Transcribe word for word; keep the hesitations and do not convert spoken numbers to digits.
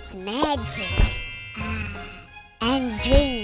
It's magic and dream.